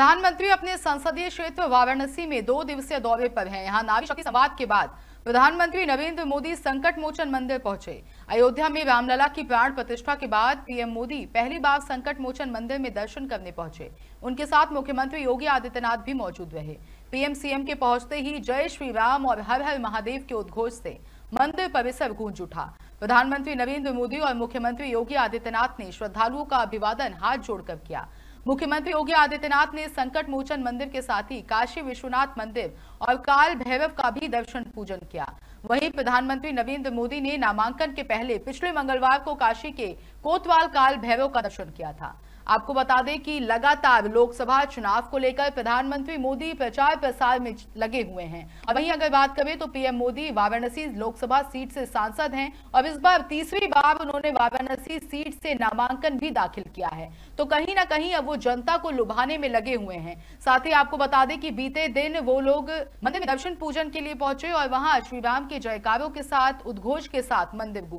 प्रधानमंत्री अपने संसदीय क्षेत्र वाराणसी में 2 दिवसीय दौरे पर हैं। यहाँ नारी शक्ति संवाद के बाद प्रधानमंत्री नरेंद्र मोदी संकट मोचन मंदिर पहुंचे। अयोध्या में रामलला की प्राण प्रतिष्ठा के बाद पीएम मोदी पहली बार संकट मोचन मंदिर में दर्शन करने पहुंचे। उनके साथ मुख्यमंत्री योगी आदित्यनाथ भी मौजूद रहे। पीएम सीएम के पहुंचते ही जय श्री राम और हर हर महादेव के उद्घोष से मंदिर परिसर गूंज उठा। प्रधानमंत्री नरेंद्र मोदी और मुख्यमंत्री योगी आदित्यनाथ ने श्रद्धालुओं का अभिवादन हाथ जोड़कर किया। मुख्यमंत्री योगी आदित्यनाथ ने संकट मोचन मंदिर के साथ ही काशी विश्वनाथ मंदिर और काल भैरव का भी दर्शन पूजन किया। वहीं प्रधानमंत्री नरेंद्र मोदी ने नामांकन के पहले पिछले मंगलवार को काशी के कोतवाल काल भैरव का दर्शन किया था। आपको बता दें कि लगातार लोकसभा चुनाव को लेकर प्रधानमंत्री मोदी प्रचार प्रसार में लगे हुए हैं। और वहीं अगर बात करें तो पीएम मोदी वाराणसी लोकसभा सीट से सांसद हैं और इस बार तीसरी बार उन्होंने वाराणसी सीट से नामांकन भी दाखिल किया है, तो कहीं ना कहीं अब वो जनता को लुभाने में लगे हुए हैं। साथ ही आपको बता दें कि बीते दिन वो लोग मंदिर में दर्शन पूजन के लिए पहुंचे और वहां श्री राम के जयकारों के साथ उद्घोष के साथ मंदिर